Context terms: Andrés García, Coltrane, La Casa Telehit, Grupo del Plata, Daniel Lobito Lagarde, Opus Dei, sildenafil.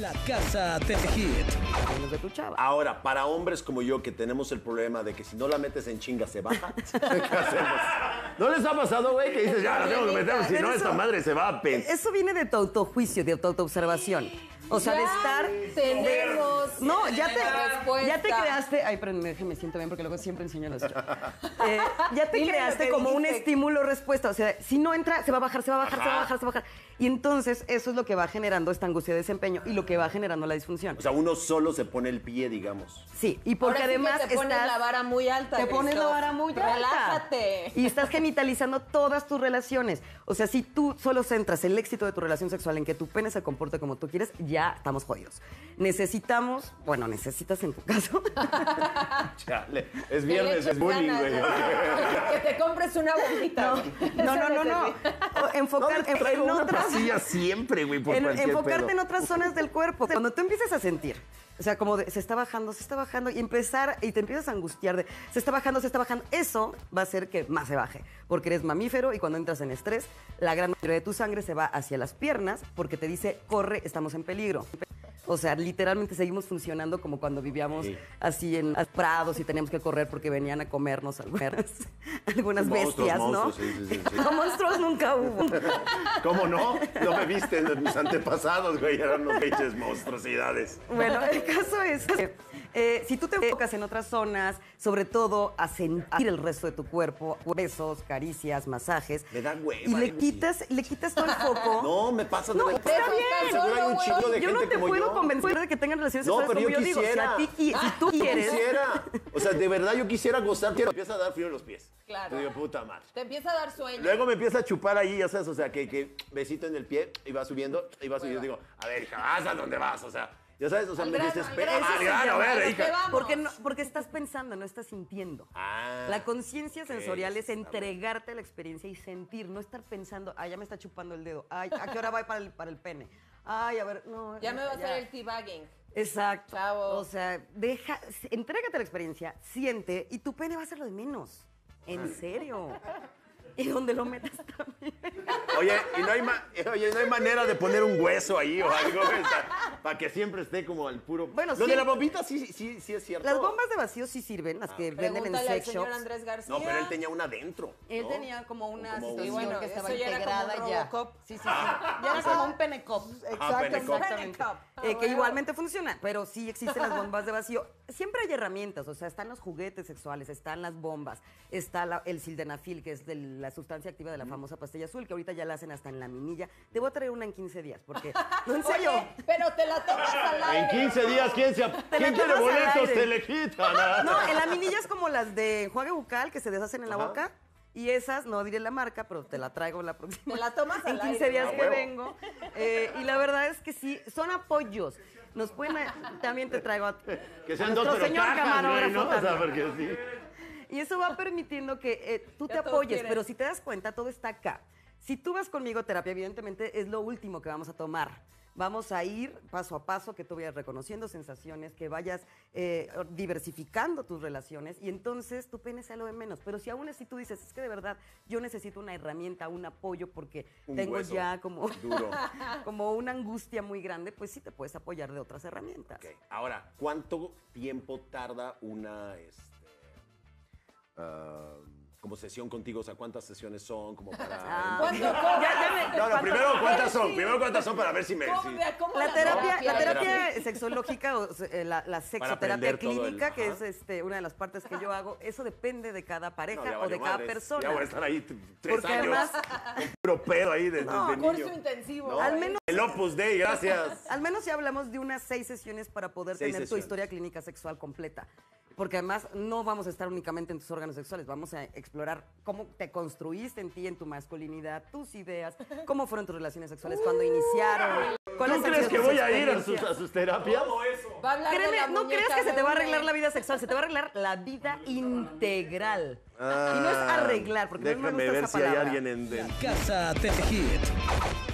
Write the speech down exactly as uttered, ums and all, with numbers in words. La Casa Telehit. Ahora, para hombres como yo que tenemos el problema de que si no la metes en chinga se baja, ¿qué hacemos? ¿No les ha pasado, güey, que dices, ya, la tengo que meter, si no, esta madre se va a pen... Eso viene de tu autojuicio, de tu autoobservación. O sea, ya de estar... Tenemos... De... No, ya te, ya te creaste... Ay, pero me siento bien porque luego siempre enseño los shows. Eh, ya te Dime creaste como dice. Un estímulo-respuesta. O sea, si no entra, se va a bajar, se va a bajar, Ajá. se va a bajar, se va a bajar. Y entonces eso es lo que va generando esta angustia de desempeño y lo que va generando la disfunción. O sea, uno solo se pone el pie, digamos. Sí, y porque Ahora sí además te pones estás... la vara muy alta, Te pones Cristo. la vara muy alta. Relájate. Y estás genitalizando todas tus relaciones. O sea, si tú solo centras el éxito de tu relación sexual en que tu pene se comporte como tú quieres, ya estamos jodidos. Necesitamos, bueno, necesitas en tu caso. Chale, es viernes, es bullying, güey. Que te compres una bombita. No, no, no, no. no. Enfocar, no, en, una pasilla siempre, güey, por en, enfocarte pedo. en otras zonas del cuerpo. Cuando tú empiezas a sentir, o sea, como de, se está bajando, se está bajando, y empezar, y te empiezas a angustiar de, se está bajando, se está bajando, eso va a hacer que más se baje, porque eres mamífero y cuando entras en estrés, la gran mayoría de tu sangre se va hacia las piernas porque te dice, corre, estamos en peligro. O sea, literalmente seguimos funcionando como cuando vivíamos sí. así en prados y teníamos que correr porque venían a comernos algunas, algunas monstruos, bestias, ¿no? Monstruos, sí, sí, sí. No, monstruos nunca hubo. ¿Cómo no? No me viste en mis antepasados, güey, eran unos bichos monstruosidades. Bueno, el caso es que eh, si tú te enfocas en otras zonas, sobre todo a sentir el resto de tu cuerpo, besos, caricias, masajes. Me dan hueva. Y le quitas, le quitas todo el foco. No, me pasa nada. No, está bien. Seguro hay un chingo de gente como yo. Convencer de que tengan relaciones no, sexuales pero yo, yo quisiera. Digo, si, a ti, si tú quieres. Yo quisiera. O sea, de verdad yo quisiera gozar. Te empieza a dar frío en los pies. Claro. Te digo, puta madre. Te empieza a dar sueño. Luego me empieza a chupar ahí, ya sabes, o sea, que, que besito en el pie y va subiendo, y va subiendo. Digo, a ver, hija, vas a donde vas, o sea. Ya sabes, o sea, al me desespera. Al ver, hija. Porque, no, porque estás pensando, no estás sintiendo. Ah, la conciencia sensorial es entregarte a la experiencia y sentir, no estar pensando, ay, ya me está chupando el dedo, ay, ¿a qué hora va para el, para el pene? Ay, a ver, no. Ya me va a hacer el teabagging. Exacto. Chavo. O sea, deja, entrégate a la experiencia, siente, y tu pene va a ser lo de menos. En serio. Y donde lo metas también. Oye, y no hay, ma oye, no hay manera de poner un hueso ahí o algo, para que siempre esté como al puro... Bueno, lo sí, de la bombita sí, sí, sí es cierto. Las bombas de vacío sí sirven, las ah, que venden en sex shops. Andrés García. No, pero él tenía una adentro. Él ¿no? tenía como una como situación bueno, que estaba integrada ya. Era como un ya. Sí, sí, sí. Ah, ya era ah, como un penecop. Ah, penecop. Exactamente. Ah, bueno. eh, que igualmente funciona, pero sí existen las bombas de vacío. Siempre hay herramientas, o sea, están los juguetes sexuales, están las bombas, está la, el sildenafil, que es del... la sustancia activa de la famosa pastilla azul, que ahorita ya la hacen hasta en la minilla. Te voy a traer una en quince días, porque... No, en serio. Oye, pero te la tomas al aire. En quince días, ¿quién, se, ¿quién quiere boletos? Te le quitan. No, en la minilla es como las de enjuague bucal, que se deshacen en la Ajá. boca. Y esas, no diré la marca, pero te la traigo la próxima. Te la tomas al aire. En quince días que vengo. Eh, y la verdad es que sí, son apoyos. Nos pueden... También te traigo a... Que sean dos, pero cajas, ¿no? O sea, porque sí... Y eso va permitiendo que eh, tú ya te apoyes, quieren. pero si te das cuenta, todo está acá. Si tú vas conmigo a terapia, evidentemente es lo último que vamos a tomar. Vamos a ir paso a paso, que tú vayas reconociendo sensaciones, que vayas eh, diversificando tus relaciones y entonces tu pene sea lo de menos. Pero si aún así tú dices, es que de verdad yo necesito una herramienta, un apoyo, porque un tengo ya como, duro. como una angustia muy grande, pues sí te puedes apoyar de otras herramientas. Okay. Ahora, ¿cuánto tiempo tarda una... Este... Uh, como sesión contigo, o sea, ¿cuántas sesiones son? Como para... Ah, ¿cuánto, ya, ya me, no, no, primero cuántas son, primero cuántas son para ver si me... ¿Cómo, si... ¿cómo la, la, terapia, no? la terapia sexológica, o eh, la, la sexoterapia clínica, el... que es este, una de las partes que yo hago, eso depende de cada pareja no, o de cada madre, persona. Ya voy a estar ahí tres Porque años, además... un puro pedo ahí desde no, de, de curso niño. intensivo. No, al menos... El Opus Dei, gracias. Al menos si hablamos de unas seis sesiones para poder seis tener sesiones. tu historia clínica sexual completa. Porque además no vamos a estar únicamente en tus órganos sexuales, vamos a explorar cómo te construiste en ti, en tu masculinidad, tus ideas, cómo fueron tus relaciones sexuales, uh, cuándo iniciaron. ¿Tú crees que voy a ir a sus, a sus terapias? Todo eso. Va a hablar Créeme, de la no creas que se te va a arreglar la vida sexual, se te va a arreglar la vida integral. Ah, y no es arreglar, porque no me gusta esa palabra. Déjame ver si hay alguien en... La Casa Telehit.